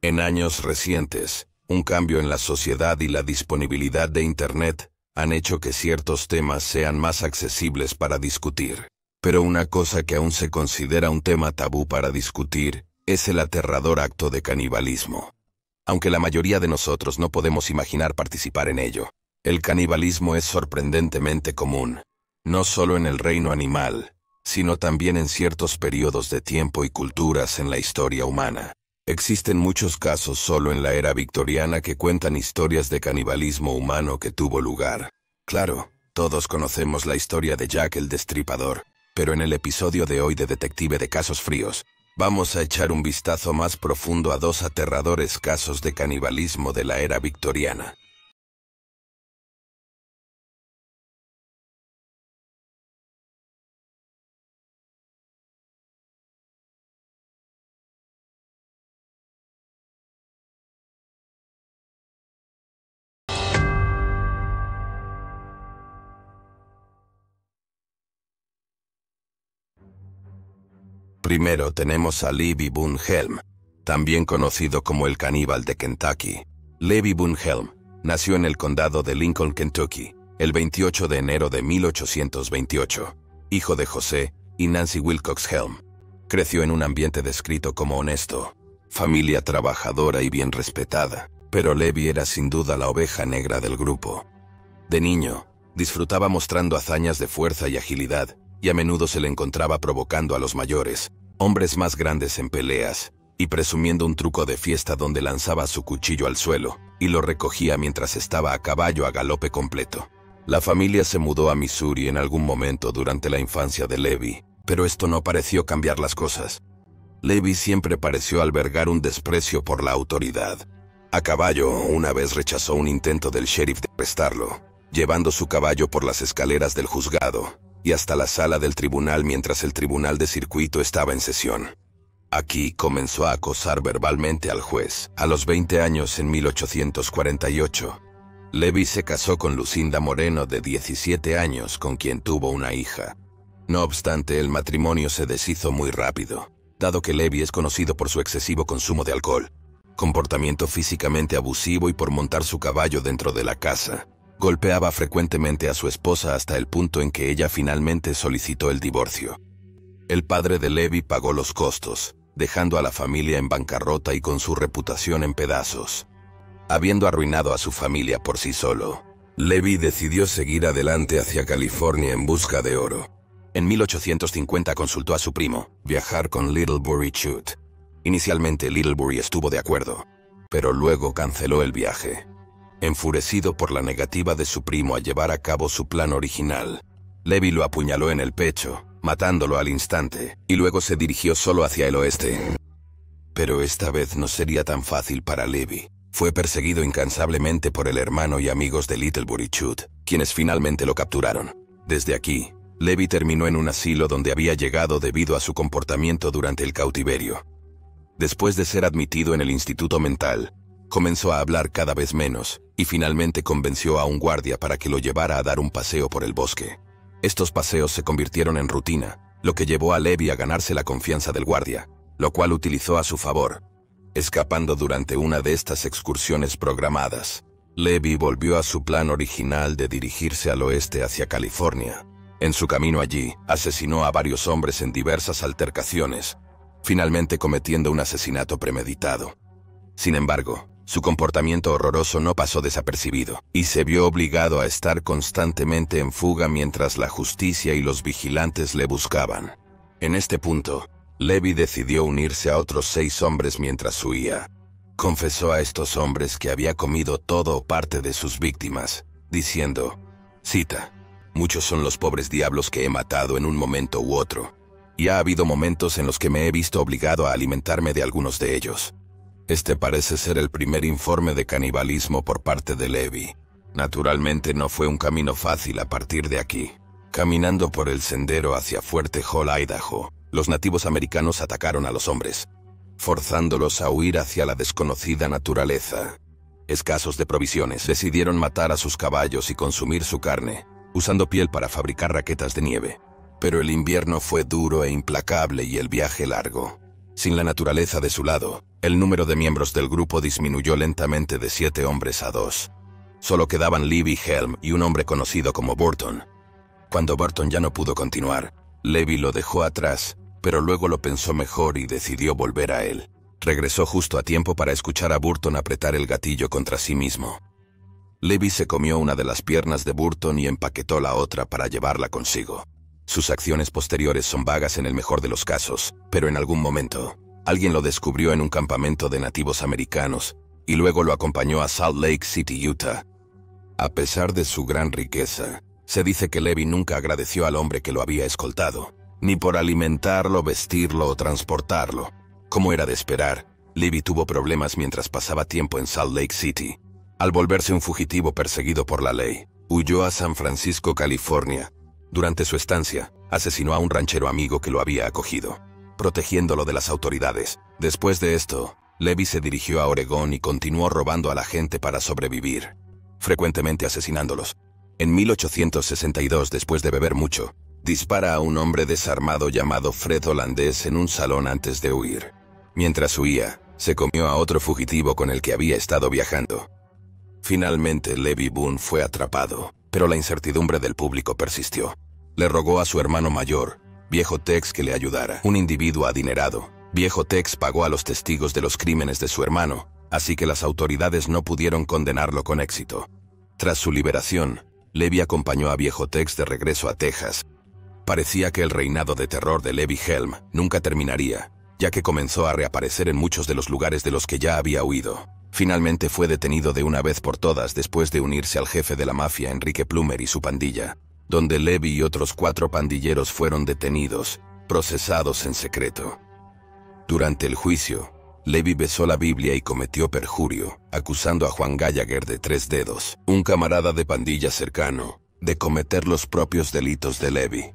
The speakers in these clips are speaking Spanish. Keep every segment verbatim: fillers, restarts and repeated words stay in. En años recientes, un cambio en la sociedad y la disponibilidad de Internet han hecho que ciertos temas sean más accesibles para discutir. Pero una cosa que aún se considera un tema tabú para discutir es el aterrador acto de canibalismo. Aunque la mayoría de nosotros no podemos imaginar participar en ello, el canibalismo es sorprendentemente común, no solo en el reino animal, sino también en ciertos periodos de tiempo y culturas en la historia humana. Existen muchos casos solo en la era victoriana que cuentan historias de canibalismo humano que tuvo lugar. Claro, todos conocemos la historia de Jack el Destripador, pero en el episodio de hoy de Detective de Casos Fríos, vamos a echar un vistazo más profundo a dos aterradores casos de canibalismo de la era victoriana. Primero tenemos a Levi Boone Helm, también conocido como el caníbal de Kentucky. Levi Boone Helm nació en el condado de Lincoln, Kentucky, el veintiocho de enero de mil ochocientos veintiocho, hijo de José y Nancy Wilcox Helm. Creció en un ambiente descrito como honesto, familia trabajadora y bien respetada, pero Levi era sin duda la oveja negra del grupo. De niño, disfrutaba mostrando hazañas de fuerza y agilidad, y a menudo se le encontraba provocando a los mayores, hombres más grandes en peleas, y presumiendo un truco de fiesta donde lanzaba su cuchillo al suelo y lo recogía mientras estaba a caballo a galope completo. La familia se mudó a Missouri en algún momento durante la infancia de Levi, pero esto no pareció cambiar las cosas. Levi siempre pareció albergar un desprecio por la autoridad. A caballo, una vez rechazó un intento del sheriff de arrestarlo, llevando su caballo por las escaleras del juzgado y hasta la sala del tribunal mientras el tribunal de circuito estaba en sesión. Aquí comenzó a acosar verbalmente al juez. A los veinte años, en mil ochocientos cuarenta y ocho, Levi se casó con Lucinda Moreno, de diecisiete años, con quien tuvo una hija. No obstante, el matrimonio se deshizo muy rápido, dado que Levi es conocido por su excesivo consumo de alcohol, comportamiento físicamente abusivo y por montar su caballo dentro de la casa. Golpeaba frecuentemente a su esposa hasta el punto en que ella finalmente solicitó el divorcio. El padre de Levi pagó los costos, dejando a la familia en bancarrota y con su reputación en pedazos. Habiendo arruinado a su familia por sí solo, Levi decidió seguir adelante hacia California en busca de oro. En mil ochocientos cincuenta consultó a su primo, viajar con Littlebury Chute. Inicialmente Littlebury estuvo de acuerdo, pero luego canceló el viaje. Enfurecido por la negativa de su primo a llevar a cabo su plan original, Levi lo apuñaló en el pecho, matándolo al instante, y luego se dirigió solo hacia el oeste. Pero esta vez no sería tan fácil para Levi. Fue perseguido incansablemente por el hermano y amigos de Littlebury Chute, quienes finalmente lo capturaron. Desde aquí, Levi terminó en un asilo donde había llegado debido a su comportamiento durante el cautiverio. Después de ser admitido en el instituto mental, comenzó a hablar cada vez menos, y finalmente convenció a un guardia para que lo llevara a dar un paseo por el bosque. Estos paseos se convirtieron en rutina, lo que llevó a Levi a ganarse la confianza del guardia, lo cual utilizó a su favor. Escapando durante una de estas excursiones programadas, Levi volvió a su plan original de dirigirse al oeste hacia California. En su camino allí, asesinó a varios hombres en diversas altercaciones, finalmente cometiendo un asesinato premeditado. Sin embargo, su comportamiento horroroso no pasó desapercibido, y se vio obligado a estar constantemente en fuga mientras la justicia y los vigilantes le buscaban. En este punto, Levi decidió unirse a otros seis hombres mientras huía. Confesó a estos hombres que había comido todo o parte de sus víctimas, diciendo, cita, «Muchos son los pobres diablos que he matado en un momento u otro, y ha habido momentos en los que me he visto obligado a alimentarme de algunos de ellos». Este parece ser el primer informe de canibalismo por parte de Levi. Naturalmente no fue un camino fácil a partir de aquí. Caminando por el sendero hacia Fuerte Hall, Idaho, los nativos americanos atacaron a los hombres, forzándolos a huir hacia la desconocida naturaleza. Escasos de provisiones, decidieron matar a sus caballos y consumir su carne, usando piel para fabricar raquetas de nieve. Pero el invierno fue duro e implacable y el viaje largo. Sin la naturaleza de su lado, el número de miembros del grupo disminuyó lentamente de siete hombres a dos. Solo quedaban Levi Helm y un hombre conocido como Burton. Cuando Burton ya no pudo continuar, Levi lo dejó atrás, pero luego lo pensó mejor y decidió volver a él. Regresó justo a tiempo para escuchar a Burton apretar el gatillo contra sí mismo. Levi se comió una de las piernas de Burton y empaquetó la otra para llevarla consigo. Sus acciones posteriores son vagas en el mejor de los casos, pero en algún momento, alguien lo descubrió en un campamento de nativos americanos y luego lo acompañó a Salt Lake City, Utah. A pesar de su gran riqueza, se dice que Levi nunca agradeció al hombre que lo había escoltado, ni por alimentarlo, vestirlo o transportarlo. Como era de esperar, Levi tuvo problemas mientras pasaba tiempo en Salt Lake City. Al volverse un fugitivo perseguido por la ley, huyó a San Francisco, California. Durante su estancia, asesinó a un ranchero amigo que lo había acogido, protegiéndolo de las autoridades. Después de esto, Levi se dirigió a Oregón y continuó robando a la gente para sobrevivir, frecuentemente asesinándolos. En mil ochocientos sesenta y dos, después de beber mucho, dispara a un hombre desarmado llamado Fred Holandés en un salón antes de huir. Mientras huía, se comió a otro fugitivo con el que había estado viajando. Finalmente, Levi Boone fue atrapado, pero la incertidumbre del público persistió. Le rogó a su hermano mayor, Viejo Tex, que le ayudara. Un individuo adinerado, Viejo Tex pagó a los testigos de los crímenes de su hermano, así que las autoridades no pudieron condenarlo con éxito. Tras su liberación, Levi acompañó a Viejo Tex de regreso a Texas. Parecía que el reinado de terror de Levi Helm nunca terminaría, ya que comenzó a reaparecer en muchos de los lugares de los que ya había huido. Finalmente fue detenido de una vez por todas después de unirse al jefe de la mafia Enrique Plummer y su pandilla, donde Levi y otros cuatro pandilleros fueron detenidos, procesados en secreto. Durante el juicio, Levi besó la Biblia y cometió perjurio, acusando a Juan Gallagher de Tres Dedos, un camarada de pandilla cercano, de cometer los propios delitos de Levi.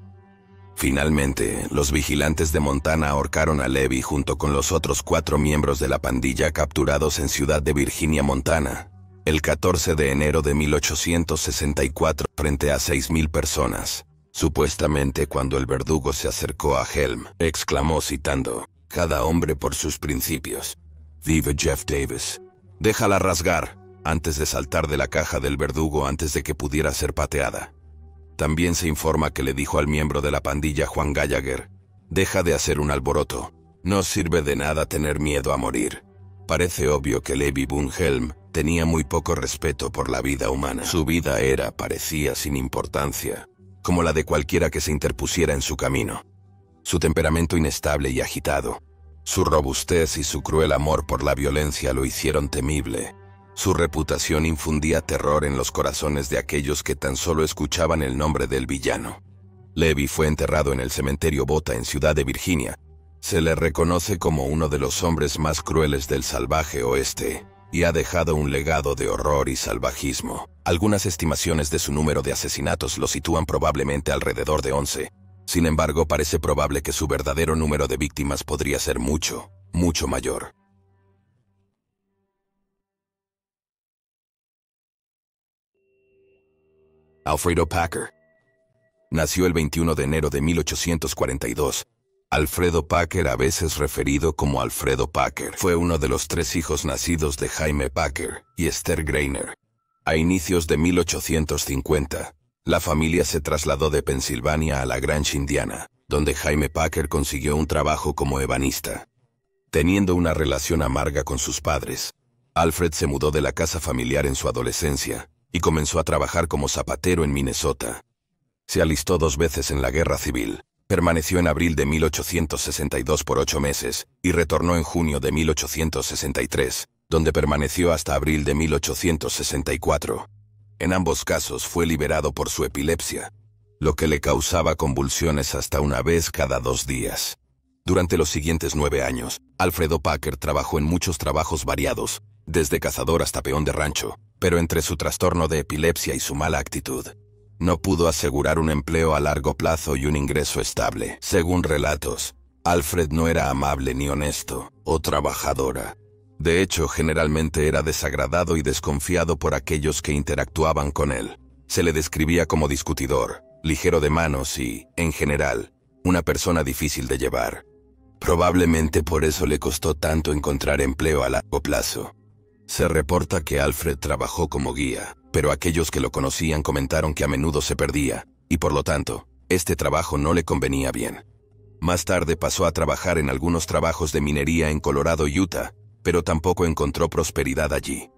Finalmente, los vigilantes de Montana ahorcaron a Levi junto con los otros cuatro miembros de la pandilla capturados en Ciudad de Virginia, Montana, el catorce de enero de mil ochocientos sesenta y cuatro, frente a seis mil personas. Supuestamente cuando el verdugo se acercó a Helm, exclamó citando, "Cada hombre por sus principios. Vive Jeff Davis. Déjala rasgar", antes de saltar de la caja del verdugo antes de que pudiera ser pateada. También se informa que le dijo al miembro de la pandilla Juan Gallagher, "Deja de hacer un alboroto. No sirve de nada tener miedo a morir". Parece obvio que Levi Boone Helm tenía muy poco respeto por la vida humana. Su vida era, parecía, sin importancia, como la de cualquiera que se interpusiera en su camino. Su temperamento inestable y agitado, su robustez y su cruel amor por la violencia lo hicieron temible. Su reputación infundía terror en los corazones de aquellos que tan solo escuchaban el nombre del villano. Levi fue enterrado en el cementerio Bota en Ciudad de Virginia. Se le reconoce como uno de los hombres más crueles del salvaje oeste y ha dejado un legado de horror y salvajismo. Algunas estimaciones de su número de asesinatos lo sitúan probablemente alrededor de once. Sin embargo, parece probable que su verdadero número de víctimas podría ser mucho, mucho mayor. Alfredo Packer. Nació el veintiuno de enero de mil ochocientos cuarenta y dos. Alfredo Packer, a veces referido como Alfredo Packer, fue uno de los tres hijos nacidos de Jaime Packer y Esther Greiner. A inicios de mil ochocientos cincuenta, la familia se trasladó de Pensilvania a La Grange, Indiana, donde Jaime Packer consiguió un trabajo como ebanista. Teniendo una relación amarga con sus padres, Alfred se mudó de la casa familiar en su adolescencia y comenzó a trabajar como zapatero en Minnesota. Se alistó dos veces en la Guerra Civil, permaneció en abril de mil ochocientos sesenta y dos por ocho meses y retornó en junio de mil ochocientos sesenta y tres, donde permaneció hasta abril de mil ochocientos sesenta y cuatro. En ambos casos fue liberado por su epilepsia, lo que le causaba convulsiones hasta una vez cada dos días. Durante los siguientes nueve años, Alfredo Packer trabajó en muchos trabajos variados, desde cazador hasta peón de rancho, pero entre su trastorno de epilepsia y su mala actitud, no pudo asegurar un empleo a largo plazo y un ingreso estable. Según relatos, Alfred no era amable ni honesto o trabajadora. De hecho, generalmente era desagradado y desconfiado por aquellos que interactuaban con él. Se le describía como discutidor, ligero de manos y, en general, una persona difícil de llevar. Probablemente por eso le costó tanto encontrar empleo a largo plazo. Se reporta que Alfred trabajó como guía, pero aquellos que lo conocían comentaron que a menudo se perdía, y por lo tanto, este trabajo no le convenía bien. Más tarde pasó a trabajar en algunos trabajos de minería en Colorado, Utah, pero tampoco encontró prosperidad allí.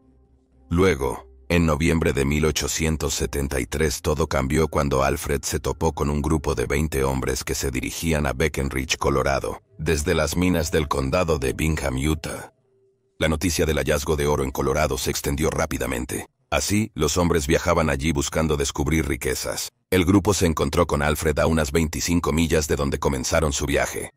Luego, en noviembre de mil ochocientos setenta y tres todo cambió cuando Alfred se topó con un grupo de veinte hombres que se dirigían a Beckenridge, Colorado, desde las minas del condado de Bingham, Utah. La noticia del hallazgo de oro en Colorado se extendió rápidamente. Así, los hombres viajaban allí buscando descubrir riquezas. El grupo se encontró con Alfred a unas veinticinco millas de donde comenzaron su viaje.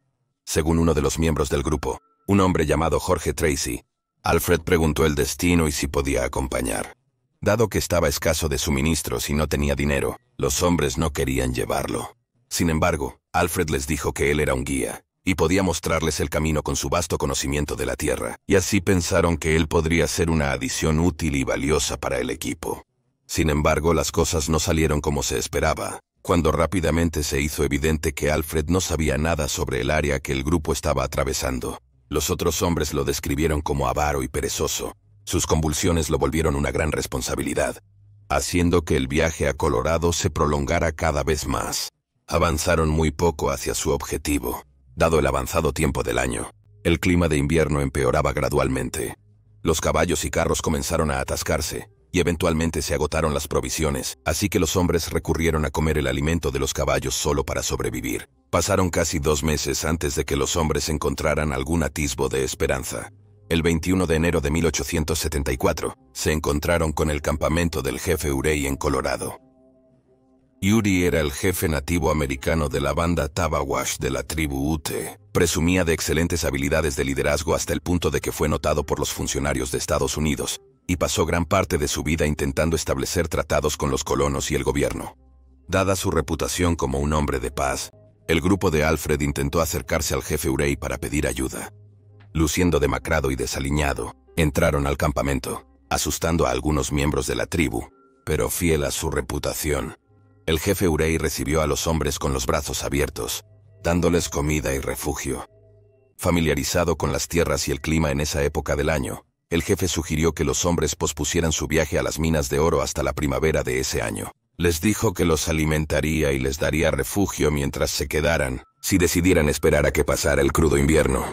Según uno de los miembros del grupo, un hombre llamado Jorge Tracy, Alfred preguntó el destino y si podía acompañar. Dado que estaba escaso de suministros y no tenía dinero, los hombres no querían llevarlo. Sin embargo, Alfred les dijo que él era un guía, y podía mostrarles el camino con su vasto conocimiento de la tierra, y así pensaron que él podría ser una adición útil y valiosa para el equipo. Sin embargo, las cosas no salieron como se esperaba, cuando rápidamente se hizo evidente que Alfred no sabía nada sobre el área que el grupo estaba atravesando. Los otros hombres lo describieron como avaro y perezoso. Sus convulsiones lo volvieron una gran responsabilidad, haciendo que el viaje a Colorado se prolongara cada vez más. Avanzaron muy poco hacia su objetivo, dado el avanzado tiempo del año. El clima de invierno empeoraba gradualmente. Los caballos y carros comenzaron a atascarse, y eventualmente se agotaron las provisiones, así que los hombres recurrieron a comer el alimento de los caballos solo para sobrevivir. Pasaron casi dos meses antes de que los hombres encontraran algún atisbo de esperanza. El veintiuno de enero de mil ochocientos setenta y cuatro, se encontraron con el campamento del jefe Ouray en Colorado. Ouray era el jefe nativo americano de la banda Tabawash de la tribu Ute. Presumía de excelentes habilidades de liderazgo hasta el punto de que fue notado por los funcionarios de Estados Unidos, y pasó gran parte de su vida intentando establecer tratados con los colonos y el gobierno. Dada su reputación como un hombre de paz, el grupo de Alfred intentó acercarse al jefe Ouray para pedir ayuda. Luciendo demacrado y desaliñado, entraron al campamento, asustando a algunos miembros de la tribu, pero fiel a su reputación. El jefe Ouray recibió a los hombres con los brazos abiertos, dándoles comida y refugio. Familiarizado con las tierras y el clima en esa época del año, el jefe sugirió que los hombres pospusieran su viaje a las minas de oro hasta la primavera de ese año. Les dijo que los alimentaría y les daría refugio mientras se quedaran, si decidieran esperar a que pasara el crudo invierno.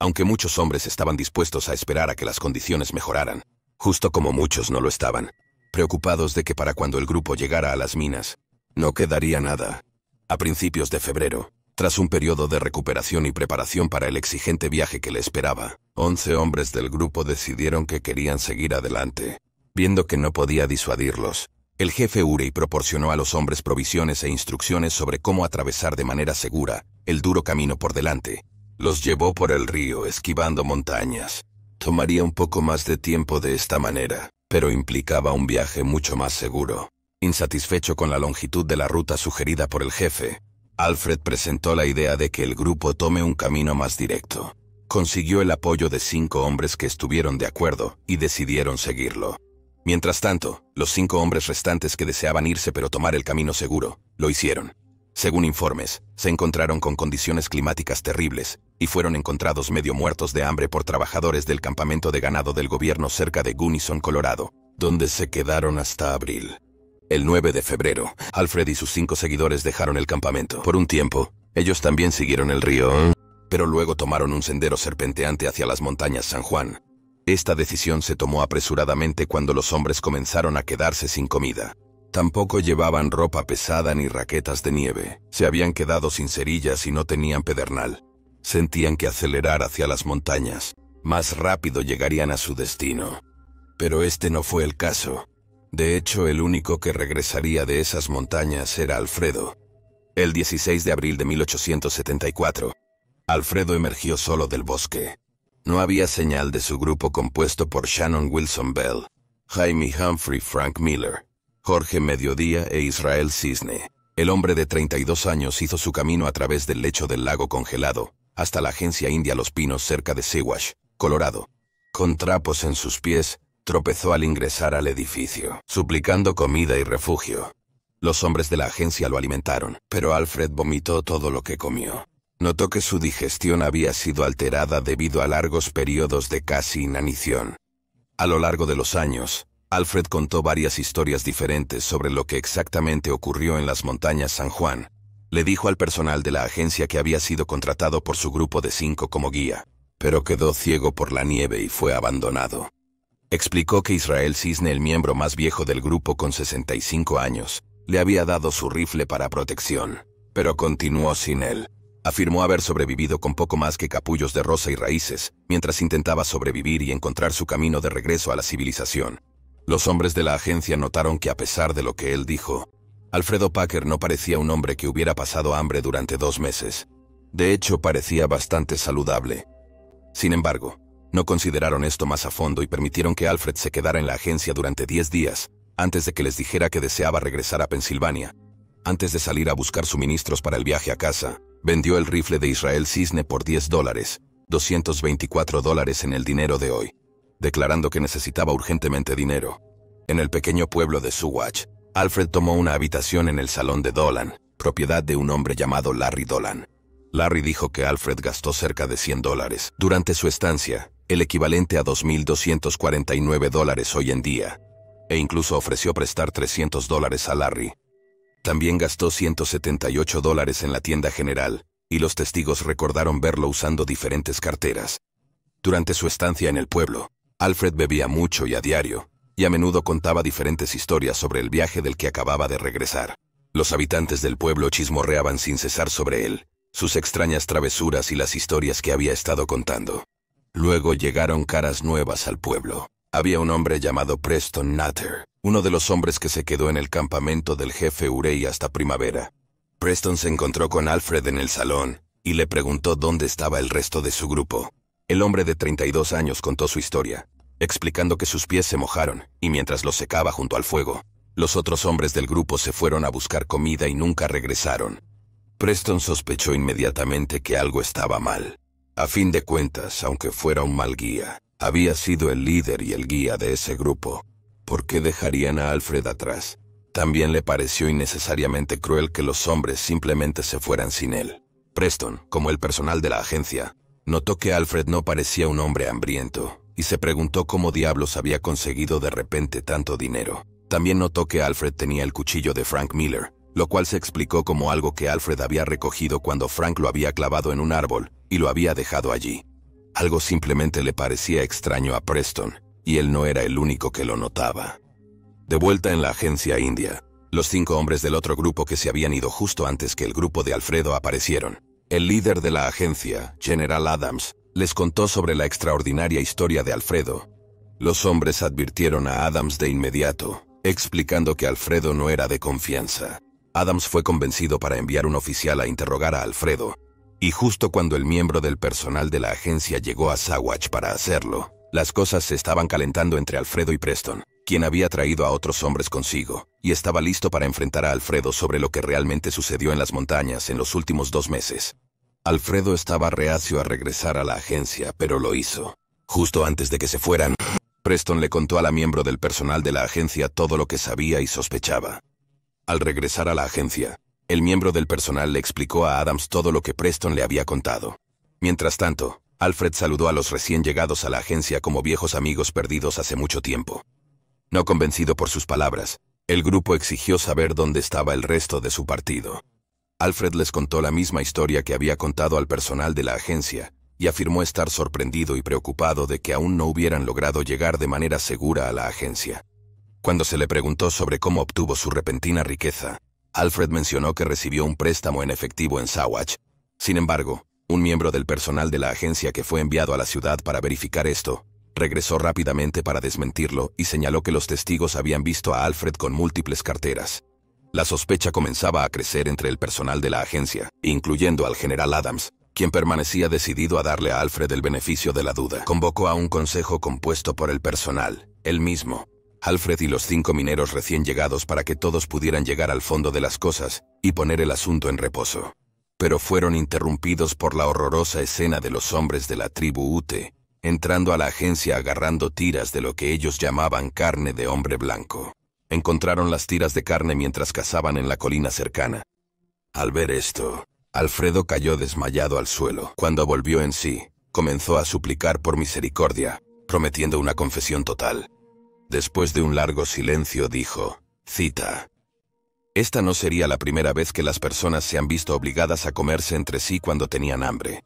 Aunque muchos hombres estaban dispuestos a esperar a que las condiciones mejoraran, justo como muchos no lo estaban, preocupados de que para cuando el grupo llegara a las minas, no quedaría nada. A principios de febrero, tras un periodo de recuperación y preparación para el exigente viaje que le esperaba, once hombres del grupo decidieron que querían seguir adelante. Viendo que no podía disuadirlos, el jefe Ouray proporcionó a los hombres provisiones e instrucciones sobre cómo atravesar de manera segura el duro camino por delante. Los llevó por el río esquivando montañas. Tomaría un poco más de tiempo de esta manera, pero implicaba un viaje mucho más seguro. Insatisfecho con la longitud de la ruta sugerida por el jefe, Alfred presentó la idea de que el grupo tome un camino más directo. Consiguió el apoyo de cinco hombres que estuvieron de acuerdo y decidieron seguirlo. Mientras tanto, los cinco hombres restantes que deseaban irse pero tomar el camino seguro, lo hicieron. Según informes, se encontraron con condiciones climáticas terribles y fueron encontrados medio muertos de hambre por trabajadores del campamento de ganado del gobierno cerca de Gunnison, Colorado, donde se quedaron hasta abril. El nueve de febrero, Alfred y sus cinco seguidores dejaron el campamento. Por un tiempo, ellos también siguieron el río, pero luego tomaron un sendero serpenteante hacia las montañas San Juan. Esta decisión se tomó apresuradamente cuando los hombres comenzaron a quedarse sin comida. Tampoco llevaban ropa pesada ni raquetas de nieve. Se habían quedado sin cerillas y no tenían pedernal. Sentían que acelerar hacia las montañas, más rápido llegarían a su destino. Pero este no fue el caso. De hecho, el único que regresaría de esas montañas era Alfredo. El dieciséis de abril de mil ochocientos setenta y cuatro, Alfredo emergió solo del bosque. No había señal de su grupo compuesto por Shannon Wilson Bell, Jaime Humphrey, Frank Miller, Jorge Mediodía e Israel Cisne. El hombre de treinta y dos años hizo su camino a través del lecho del lago congelado, hasta la agencia india Los Pinos cerca de Saguache, Colorado. Con trapos en sus pies, tropezó al ingresar al edificio, suplicando comida y refugio. Los hombres de la agencia lo alimentaron, pero Alfred vomitó todo lo que comió. Notó que su digestión había sido alterada debido a largos periodos de casi inanición. A lo largo de los años, Alfred contó varias historias diferentes sobre lo que exactamente ocurrió en las montañas San Juan. Le dijo al personal de la agencia que había sido contratado por su grupo de cinco como guía, pero quedó ciego por la nieve y fue abandonado. Explicó que Israel Cisne, el miembro más viejo del grupo con sesenta y cinco años, le había dado su rifle para protección, pero continuó sin él. Afirmó haber sobrevivido con poco más que capullos de rosa y raíces, mientras intentaba sobrevivir y encontrar su camino de regreso a la civilización. Los hombres de la agencia notaron que, a pesar de lo que él dijo, Alfredo Packer no parecía un hombre que hubiera pasado hambre durante dos meses. De hecho, parecía bastante saludable. Sin embargo, no consideraron esto más a fondo y permitieron que Alfred se quedara en la agencia durante diez días, antes de que les dijera que deseaba regresar a Pensilvania. Antes de salir a buscar suministros para el viaje a casa, vendió el rifle de Israel Cisne por diez dólares, doscientos veinticuatro dólares en el dinero de hoy, declarando que necesitaba urgentemente dinero. En el pequeño pueblo de Saguache, Alfred tomó una habitación en el salón de Dolan, propiedad de un hombre llamado Larry Dolan. Larry dijo que Alfred gastó cerca de cien dólares durante su estancia, el equivalente a dos mil doscientos cuarenta y nueve dólares hoy en día, e incluso ofreció prestar trescientos dólares a Larry. También gastó ciento setenta y ocho dólares en la tienda general, y los testigos recordaron verlo usando diferentes carteras. Durante su estancia en el pueblo, Alfred bebía mucho y a diario, y a menudo contaba diferentes historias sobre el viaje del que acababa de regresar. Los habitantes del pueblo chismorreaban sin cesar sobre él, sus extrañas travesuras y las historias que había estado contando. Luego llegaron caras nuevas al pueblo. Había un hombre llamado Preston Nutter, uno de los hombres que se quedó en el campamento del jefe Ouray hasta primavera. Preston se encontró con Alfred en el salón y le preguntó dónde estaba el resto de su grupo. El hombre de treinta y dos años contó su historia, explicando que sus pies se mojaron y mientras los secaba junto al fuego, los otros hombres del grupo se fueron a buscar comida y nunca regresaron. Preston sospechó inmediatamente que algo estaba mal. A fin de cuentas, aunque fuera un mal guía, había sido el líder y el guía de ese grupo. ¿Por qué dejarían a Alfred atrás? También le pareció innecesariamente cruel que los hombres simplemente se fueran sin él. Preston, como el personal de la agencia, notó que Alfred no parecía un hombre hambriento, y se preguntó cómo diablos había conseguido de repente tanto dinero. También notó que Alfred tenía el cuchillo de Frank Miller, lo cual se explicó como algo que Alfred había recogido cuando Frank lo había clavado en un árbol y lo había dejado allí. Algo simplemente le parecía extraño a Preston, y él no era el único que lo notaba. De vuelta en la agencia india, los cinco hombres del otro grupo que se habían ido justo antes que el grupo de Alfredo aparecieron. El líder de la agencia, General Adams, les contó sobre la extraordinaria historia de Alfredo. Los hombres advirtieron a Adams de inmediato, explicando que Alfredo no era de confianza. Adams fue convencido para enviar un oficial a interrogar a Alfredo, y justo cuando el miembro del personal de la agencia llegó a Saguache para hacerlo, las cosas se estaban calentando entre Alfredo y Preston, quien había traído a otros hombres consigo, y estaba listo para enfrentar a Alfredo sobre lo que realmente sucedió en las montañas en los últimos dos meses. Alfredo estaba reacio a regresar a la agencia, pero lo hizo. Justo antes de que se fueran, Preston le contó a la miembro del personal de la agencia todo lo que sabía y sospechaba. Al regresar a la agencia, el miembro del personal le explicó a Adams todo lo que Preston le había contado. Mientras tanto, Alfred saludó a los recién llegados a la agencia como viejos amigos perdidos hace mucho tiempo. No convencido por sus palabras, el grupo exigió saber dónde estaba el resto de su partido. Alfred les contó la misma historia que había contado al personal de la agencia, y afirmó estar sorprendido y preocupado de que aún no hubieran logrado llegar de manera segura a la agencia. Cuando se le preguntó sobre cómo obtuvo su repentina riqueza, Alfred mencionó que recibió un préstamo en efectivo en Saguache. Sin embargo, un miembro del personal de la agencia que fue enviado a la ciudad para verificar esto, regresó rápidamente para desmentirlo y señaló que los testigos habían visto a Alfred con múltiples carteras. La sospecha comenzaba a crecer entre el personal de la agencia, incluyendo al general Adams, quien permanecía decidido a darle a Alfred el beneficio de la duda. Convocó a un consejo compuesto por el personal, él mismo, Alfred y los cinco mineros recién llegados para que todos pudieran llegar al fondo de las cosas y poner el asunto en reposo. Pero fueron interrumpidos por la horrorosa escena de los hombres de la tribu Ute, entrando a la agencia agarrando tiras de lo que ellos llamaban carne de hombre blanco. Encontraron las tiras de carne mientras cazaban en la colina cercana. Al ver esto, Alfredo cayó desmayado al suelo. Cuando volvió en sí, comenzó a suplicar por misericordia, prometiendo una confesión total. Después de un largo silencio dijo, cita, «Esta no sería la primera vez que las personas se han visto obligadas a comerse entre sí cuando tenían hambre».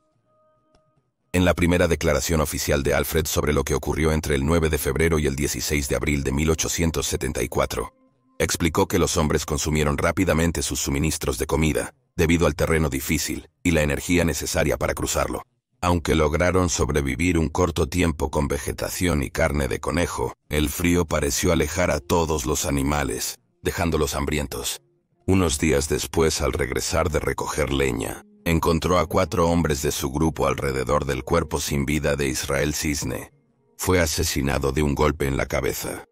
En la primera declaración oficial de Alfred sobre lo que ocurrió entre el nueve de febrero y el dieciséis de abril de mil ochocientos setenta y cuatro, explicó que los hombres consumieron rápidamente sus suministros de comida, debido al terreno difícil y la energía necesaria para cruzarlo. Aunque lograron sobrevivir un corto tiempo con vegetación y carne de conejo, el frío pareció alejar a todos los animales, dejándolos hambrientos. Unos días después, al regresar de recoger leña, encontró a cuatro hombres de su grupo alrededor del cuerpo sin vida de Israel Cisne. Fue asesinado de un golpe en la cabeza.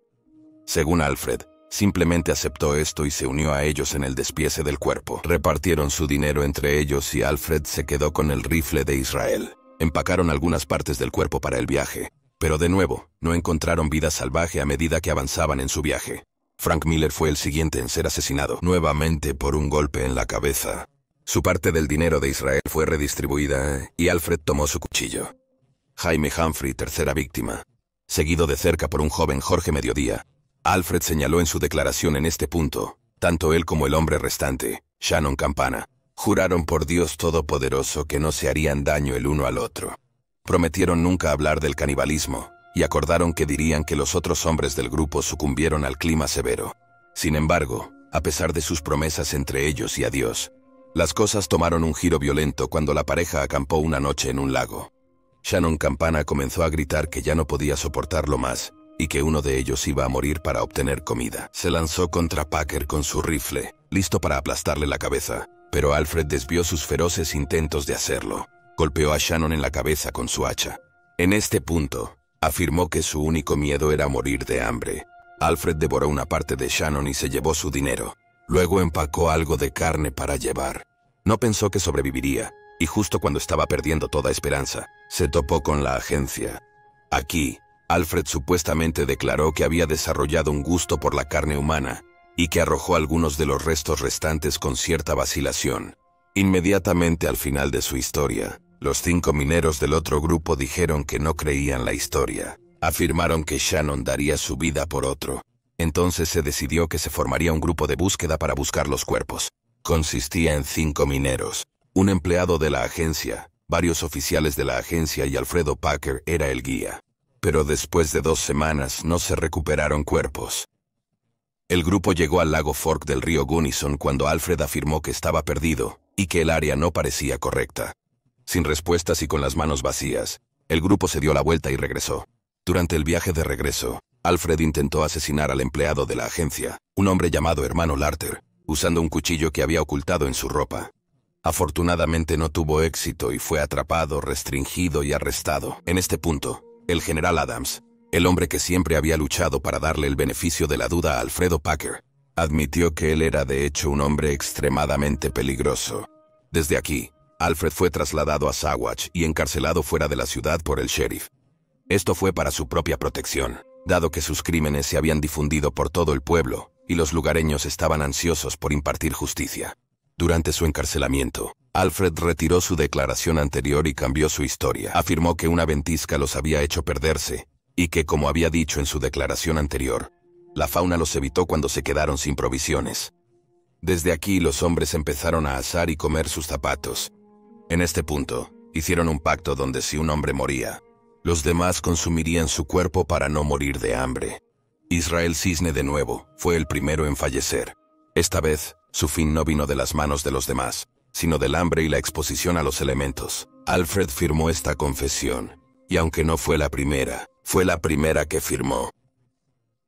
Según Alfred, simplemente aceptó esto y se unió a ellos en el despiece del cuerpo. Repartieron su dinero entre ellos y Alfred se quedó con el rifle de Israel. Empacaron algunas partes del cuerpo para el viaje, pero de nuevo, no encontraron vida salvaje a medida que avanzaban en su viaje. Frank Miller fue el siguiente en ser asesinado, nuevamente por un golpe en la cabeza. Su parte del dinero de Israel fue redistribuida y Alfred tomó su cuchillo. Jaime Humphrey, tercera víctima, seguido de cerca por un joven Jorge Mediodía. Alfred señaló en su declaración en este punto, tanto él como el hombre restante, Shannon Campana, juraron por Dios Todopoderoso que no se harían daño el uno al otro. Prometieron nunca hablar del canibalismo, y acordaron que dirían que los otros hombres del grupo sucumbieron al clima severo. Sin embargo, a pesar de sus promesas entre ellos y a Dios, las cosas tomaron un giro violento cuando la pareja acampó una noche en un lago. Shannon Campana comenzó a gritar que ya no podía soportarlo más, y que uno de ellos iba a morir para obtener comida. Se lanzó contra Packer con su rifle, listo para aplastarle la cabeza, pero Alfred desvió sus feroces intentos de hacerlo. Golpeó a Shannon en la cabeza con su hacha. En este punto, afirmó que su único miedo era morir de hambre. Alfred devoró una parte de Shannon y se llevó su dinero. Luego empacó algo de carne para llevar. No pensó que sobreviviría, y justo cuando estaba perdiendo toda esperanza, se topó con la agencia. Aquí, Alfred supuestamente declaró que había desarrollado un gusto por la carne humana y que arrojó algunos de los restos restantes con cierta vacilación. Inmediatamente al final de su historia, los cinco mineros del otro grupo dijeron que no creían la historia. Afirmaron que Shannon daría su vida por otro. Entonces se decidió que se formaría un grupo de búsqueda para buscar los cuerpos. Consistía en cinco mineros, un empleado de la agencia, varios oficiales de la agencia y Alfredo Packer era el guía. Pero después de dos semanas no se recuperaron cuerpos. El grupo llegó al lago Fork del río Gunnison cuando Alfred afirmó que estaba perdido y que el área no parecía correcta. Sin respuestas y con las manos vacías, el grupo se dio la vuelta y regresó. Durante el viaje de regreso, Alfred intentó asesinar al empleado de la agencia, un hombre llamado hermano Larter, usando un cuchillo que había ocultado en su ropa. Afortunadamente no tuvo éxito y fue atrapado, restringido y arrestado. En este punto, el general Adams, el hombre que siempre había luchado para darle el beneficio de la duda a Alfredo Packer, admitió que él era de hecho un hombre extremadamente peligroso. Desde aquí, Alfred fue trasladado a Saguache y encarcelado fuera de la ciudad por el sheriff. Esto fue para su propia protección, dado que sus crímenes se habían difundido por todo el pueblo y los lugareños estaban ansiosos por impartir justicia. Durante su encarcelamiento, Alfred retiró su declaración anterior y cambió su historia. Afirmó que una ventisca los había hecho perderse, y que, como había dicho en su declaración anterior, la fauna los evitó cuando se quedaron sin provisiones. Desde aquí, los hombres empezaron a asar y comer sus zapatos. En este punto, hicieron un pacto donde si un hombre moría, los demás consumirían su cuerpo para no morir de hambre. Israel Cisne, de nuevo, fue el primero en fallecer. Esta vez, su fin no vino de las manos de los demás, sino del hambre y la exposición a los elementos. Alfred firmó esta confesión, y aunque no fue la primera, fue la primera que firmó.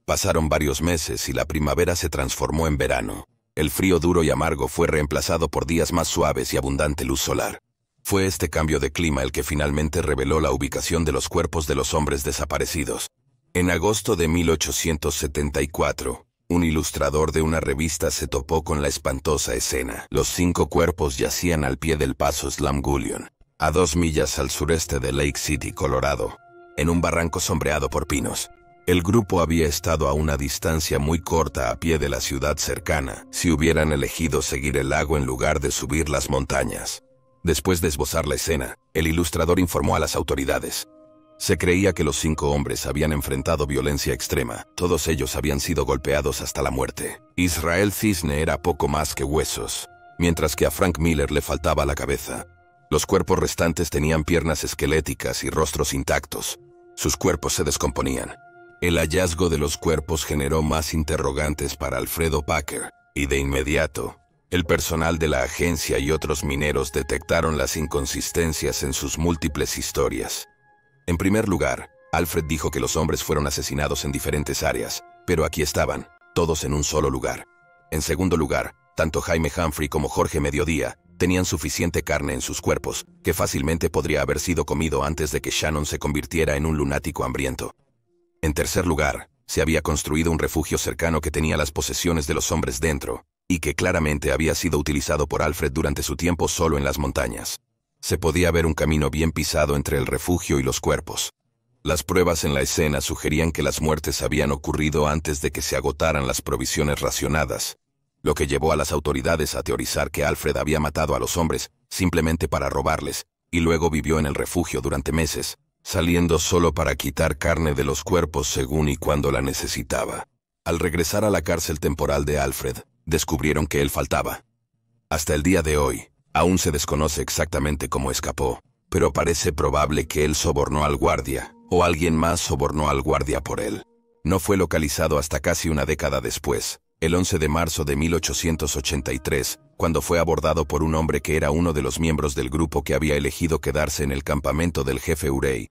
Pasaron varios meses y la primavera se transformó en verano. El frío duro y amargo fue reemplazado por días más suaves y abundante luz solar. Fue este cambio de clima el que finalmente reveló la ubicación de los cuerpos de los hombres desaparecidos. En agosto de mil ochocientos setenta y cuatro, un ilustrador de una revista se topó con la espantosa escena. Los cinco cuerpos yacían al pie del paso Slumgullion, a dos millas al sureste de Lake City, Colorado, en un barranco sombreado por pinos. El grupo había estado a una distancia muy corta a pie de la ciudad cercana, si hubieran elegido seguir el lago en lugar de subir las montañas. Después de esbozar la escena, el ilustrador informó a las autoridades. Se creía que los cinco hombres habían enfrentado violencia extrema, todos ellos habían sido golpeados hasta la muerte. Israel Cisne era poco más que huesos, mientras que a Frank Miller le faltaba la cabeza. Los cuerpos restantes tenían piernas esqueléticas y rostros intactos. Sus cuerpos se descomponían. El hallazgo de los cuerpos generó más interrogantes para Alfredo Packer, y de inmediato, el personal de la agencia y otros mineros detectaron las inconsistencias en sus múltiples historias. En primer lugar, Alfred dijo que los hombres fueron asesinados en diferentes áreas, pero aquí estaban, todos en un solo lugar. En segundo lugar, tanto Jaime Humphrey como Jorge Mediodía tenían suficiente carne en sus cuerpos, que fácilmente podría haber sido comido antes de que Shannon se convirtiera en un lunático hambriento. En tercer lugar, se había construido un refugio cercano que tenía las posesiones de los hombres dentro, y que claramente había sido utilizado por Alfred durante su tiempo solo en las montañas. Se podía ver un camino bien pisado entre el refugio y los cuerpos. Las pruebas en la escena sugerían que las muertes habían ocurrido antes de que se agotaran las provisiones racionadas, lo que llevó a las autoridades a teorizar que Alfred había matado a los hombres simplemente para robarles, y luego vivió en el refugio durante meses, saliendo solo para quitar carne de los cuerpos según y cuando la necesitaba. Al regresar a la cárcel temporal de Alfred, descubrieron que él faltaba. Hasta el día de hoy, aún se desconoce exactamente cómo escapó, pero parece probable que él sobornó al guardia, o alguien más sobornó al guardia por él. No fue localizado hasta casi una década después, el once de marzo de mil ochocientos ochenta y tres, cuando fue abordado por un hombre que era uno de los miembros del grupo que había elegido quedarse en el campamento del jefe Ouray.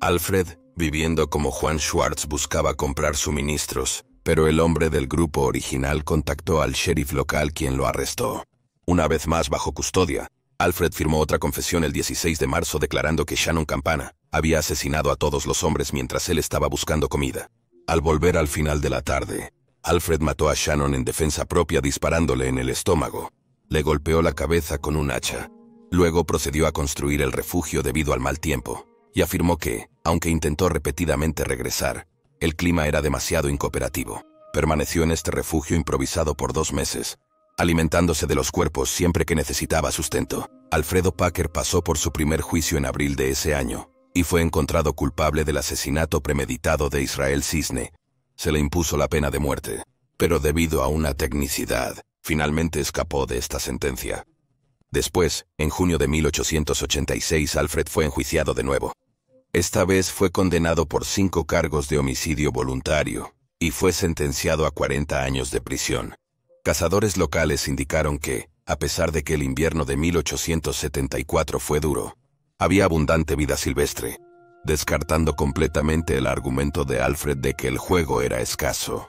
Alfred, viviendo como Juan Schwartz, buscaba comprar suministros, pero el hombre del grupo original contactó al sheriff local, quien lo arrestó. Una vez más bajo custodia, Alfred firmó otra confesión el dieciséis de marzo declarando que Shannon Campana había asesinado a todos los hombres mientras él estaba buscando comida. Al volver al final de la tarde, Alfred mató a Shannon en defensa propia disparándole en el estómago. Le golpeó la cabeza con un hacha. Luego procedió a construir el refugio debido al mal tiempo, y afirmó que, aunque intentó repetidamente regresar, el clima era demasiado incooperativo. Permaneció en este refugio improvisado por dos meses, alimentándose de los cuerpos siempre que necesitaba sustento. Alfredo Packer pasó por su primer juicio en abril de ese año, y fue encontrado culpable del asesinato premeditado de Israel Cisne. Se le impuso la pena de muerte, pero debido a una tecnicidad, finalmente escapó de esta sentencia. Después, en junio de mil ochocientos ochenta y seis, Alfred fue enjuiciado de nuevo. Esta vez fue condenado por cinco cargos de homicidio voluntario, y fue sentenciado a cuarenta años de prisión. Cazadores locales indicaron que, a pesar de que el invierno de mil ochocientos setenta y cuatro fue duro, había abundante vida silvestre, descartando completamente el argumento de Alfred de que el juego era escaso.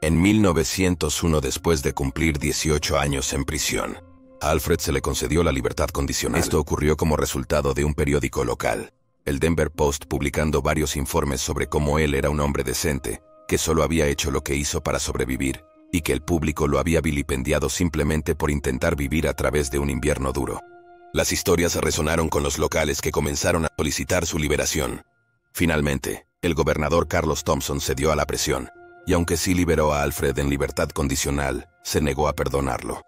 En mil novecientos uno, después de cumplir dieciocho años en prisión, a Alfred se le concedió la libertad condicional. Esto ocurrió como resultado de un periódico local, el Denver Post, publicando varios informes sobre cómo él era un hombre decente, que solo había hecho lo que hizo para sobrevivir, y que el público lo había vilipendiado simplemente por intentar vivir a través de un invierno duro. Las historias resonaron con los locales, que comenzaron a solicitar su liberación. Finalmente, el gobernador Carlos Thompson cedió a la presión, y aunque sí liberó a Alfred en libertad condicional, se negó a perdonarlo.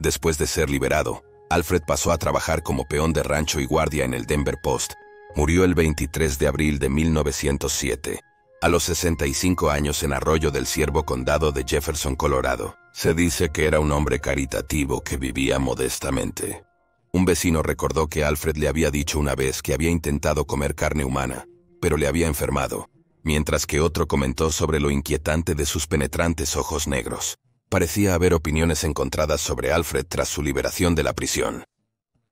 Después de ser liberado, Alfred pasó a trabajar como peón de rancho y guardia en el Denver Post. Murió el veintitrés de abril de mil novecientos siete, a los sesenta y cinco años, en Arroyo del Ciervo, condado de Jefferson, Colorado. Se dice que era un hombre caritativo que vivía modestamente. Un vecino recordó que Alfred le había dicho una vez que había intentado comer carne humana, pero le había enfermado, mientras que otro comentó sobre lo inquietante de sus penetrantes ojos negros. Parecía haber opiniones encontradas sobre Alfred tras su liberación de la prisión.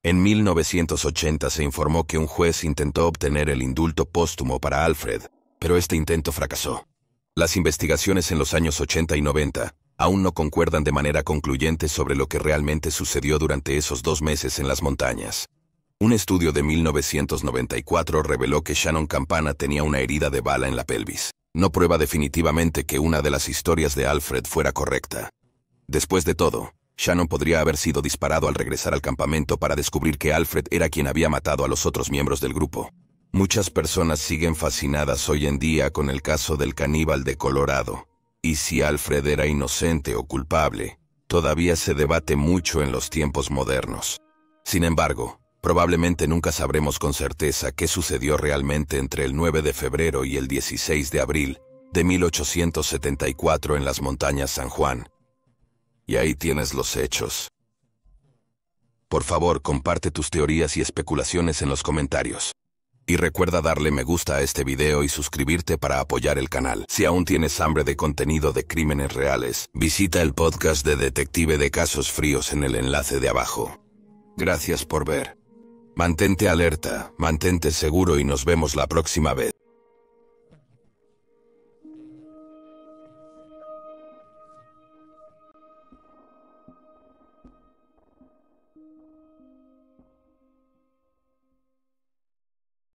En mil novecientos ochenta se informó que un juez intentó obtener el indulto póstumo para Alfred, pero este intento fracasó. Las investigaciones en los años ochenta y noventa aún no concuerdan de manera concluyente sobre lo que realmente sucedió durante esos dos meses en las montañas. Un estudio de mil novecientos noventa y cuatro reveló que Shannon Campana tenía una herida de bala en la pelvis. No prueba definitivamente que una de las historias de Alfred fuera correcta. Después de todo, Shannon podría haber sido disparado al regresar al campamento para descubrir que Alfred era quien había matado a los otros miembros del grupo. Muchas personas siguen fascinadas hoy en día con el caso del caníbal de Colorado, y si Alfred era inocente o culpable, todavía se debate mucho en los tiempos modernos. Sin embargo, probablemente nunca sabremos con certeza qué sucedió realmente entre el nueve de febrero y el dieciséis de abril de mil ochocientos setenta y cuatro en las montañas San Juan. Y ahí tienes los hechos. Por favor, comparte tus teorías y especulaciones en los comentarios. Y recuerda darle me gusta a este video y suscribirte para apoyar el canal. Si aún tienes hambre de contenido de crímenes reales, visita el podcast de Detective de Casos Fríos en el enlace de abajo. Gracias por ver. Mantente alerta, mantente seguro y nos vemos la próxima vez.